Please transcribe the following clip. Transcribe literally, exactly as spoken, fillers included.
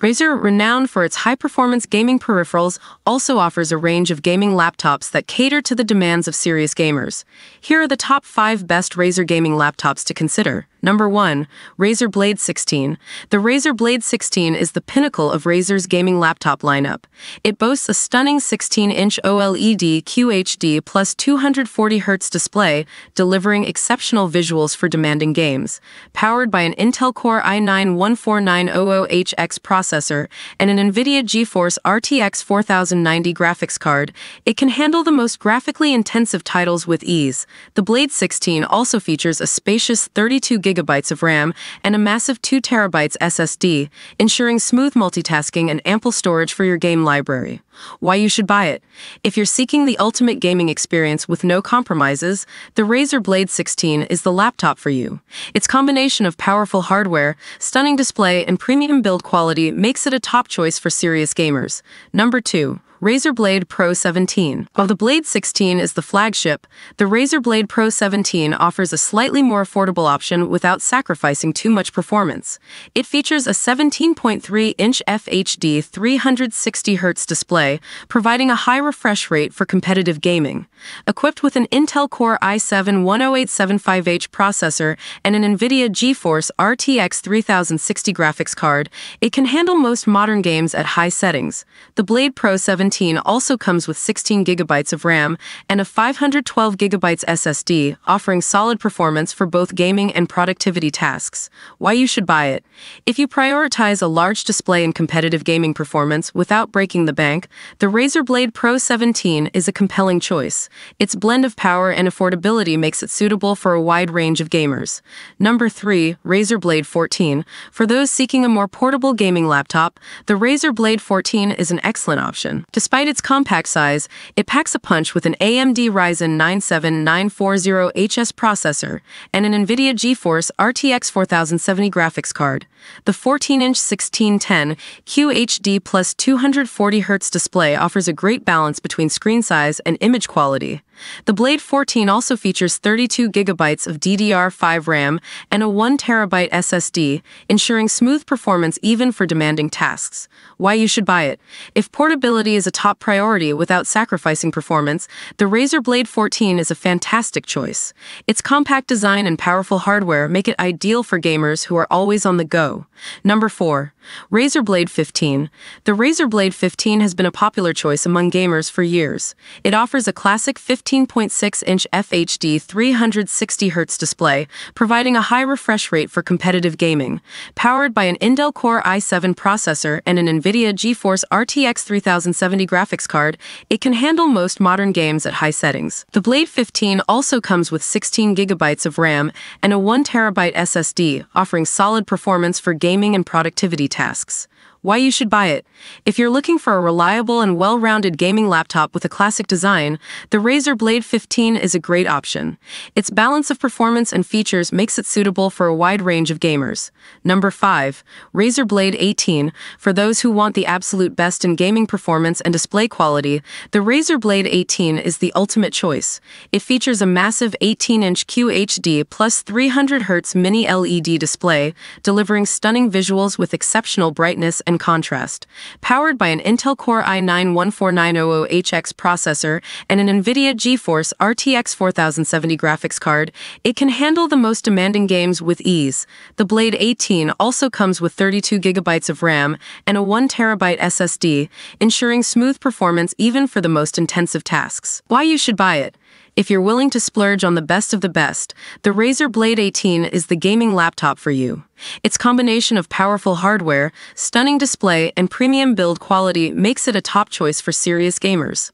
Razer, renowned for its high-performance gaming peripherals, also offers a range of gaming laptops that cater to the demands of serious gamers. Here are the top five best Razer gaming laptops to consider. Number one. Razer Blade sixteen. The Razer Blade sixteen is the pinnacle of Razer's gaming laptop lineup. It boasts a stunning sixteen inch OLED Q H D plus two hundred forty hertz display, delivering exceptional visuals for demanding games. Powered by an Intel Core i nine one four nine zero zero H X processor and an NVIDIA GeForce R T X four thousand ninety graphics card, it can handle the most graphically intensive titles with ease. The Blade sixteen also features a spacious thirty-two gigabytes of RAM and a massive two terabyte S S D, ensuring smooth multitasking and ample storage for your game library. Why you should buy it? If you're seeking the ultimate gaming experience with no compromises, the Razer Blade sixteen is the laptop for you. Its combination of powerful hardware, stunning display, and premium build quality makes it a top choice for serious gamers. Number two. Razer Blade Pro seventeen. While the Blade sixteen is the flagship, the Razer Blade Pro seventeen offers a slightly more affordable option without sacrificing too much performance. It features a seventeen point three inch F H D three hundred sixty hertz display, providing a high refresh rate for competitive gaming. Equipped with an Intel Core i seven one zero eight seven five H processor and an NVIDIA GeForce R T X thirty sixty graphics card, it can handle most modern games at high settings. The Blade Pro seventeen also comes with sixteen gigabytes of RAM and a five hundred twelve gigabyte S S D, offering solid performance for both gaming and productivity tasks. Why you should buy it? If you prioritize a large display and competitive gaming performance without breaking the bank, the Razer Blade Pro seventeen is a compelling choice. Its blend of power and affordability makes it suitable for a wide range of gamers. Number three. Razer Blade fourteen. For those seeking a more portable gaming laptop, the Razer Blade fourteen is an excellent option. Despite its compact size, it packs a punch with an A M D Ryzen nine seven nine four zero H S processor and an NVIDIA GeForce R T X four thousand seventy graphics card. The fourteen inch sixteen ten Q H D plus two hundred forty hertz display offers a great balance between screen size and image quality. The Blade fourteen also features thirty-two gigabytes of D D R five RAM and a one terabyte S S D, ensuring smooth performance even for demanding tasks. Why you should buy it? If portability is a top priority without sacrificing performance, the Razer Blade fourteen is a fantastic choice. Its compact design and powerful hardware make it ideal for gamers who are always on the go. Number four. Razer Blade fifteen. The Razer Blade fifteen has been a popular choice among gamers for years. It offers a classic fifteen point six inch F H D three hundred sixty hertz display, providing a high refresh rate for competitive gaming. Powered by an Intel Core i seven processor and an NVIDIA GeForce R T X thirty seventy graphics card, it can handle most modern games at high settings. The Blade fifteen also comes with sixteen gigabytes of RAM and a one terabyte S S D, offering solid performance for gaming and productivity tasks. Why you should buy it? If you're looking for a reliable and well-rounded gaming laptop with a classic design, the Razer Blade fifteen is a great option. Its balance of performance and features makes it suitable for a wide range of gamers. Number five. Razer Blade eighteen. For those who want the absolute best in gaming performance and display quality, the Razer Blade eighteen is the ultimate choice. It features a massive eighteen inch Q H D plus three hundred hertz mini L E D display, delivering stunning visuals with exceptional brightness and and contrast. Powered by an Intel Core i nine one four nine zero zero H X processor and an NVIDIA GeForce R T X four thousand seventy graphics card, it can handle the most demanding games with ease. The Blade eighteen also comes with thirty-two gigabytes of RAM and a one terabyte S S D, ensuring smooth performance even for the most intensive tasks. Why you should buy it? If you're willing to splurge on the best of the best, the Razer Blade eighteen is the gaming laptop for you. Its combination of powerful hardware, stunning display, and premium build quality makes it a top choice for serious gamers.